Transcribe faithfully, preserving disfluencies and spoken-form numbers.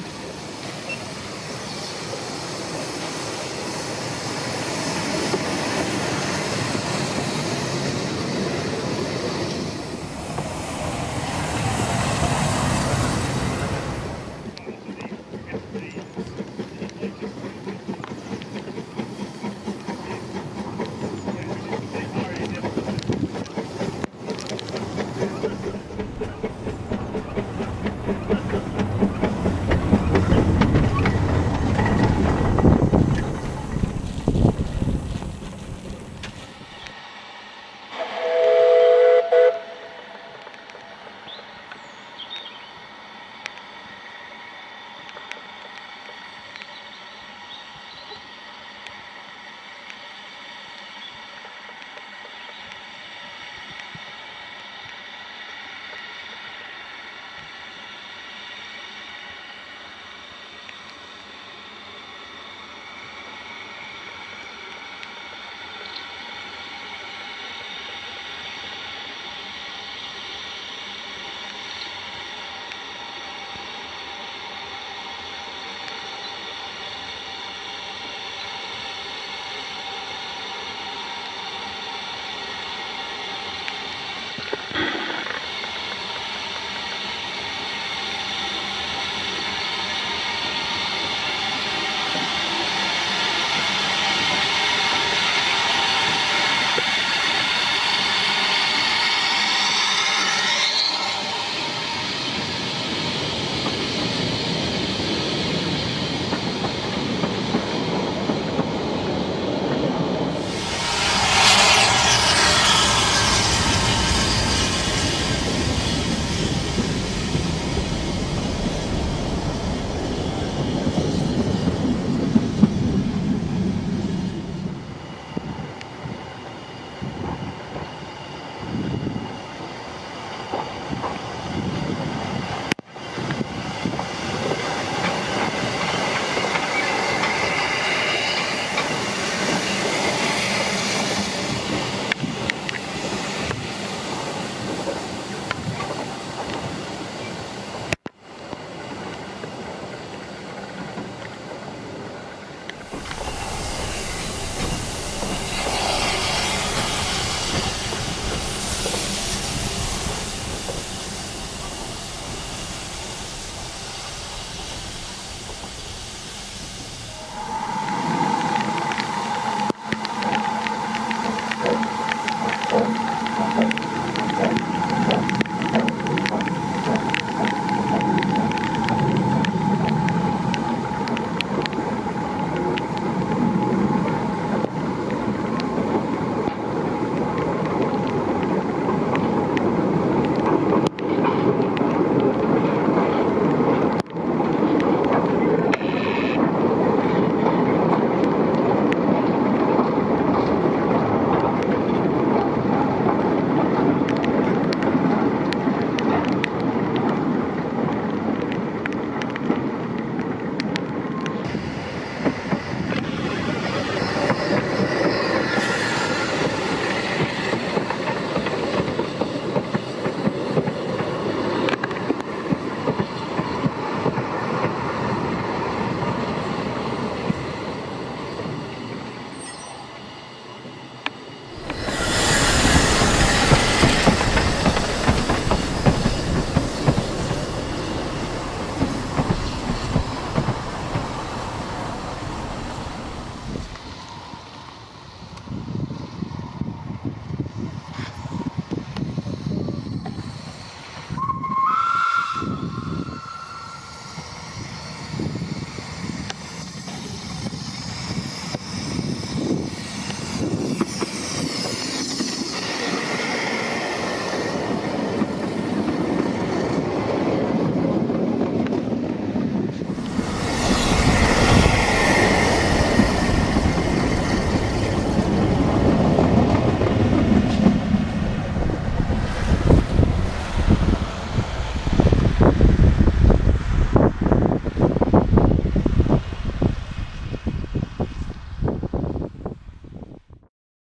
say.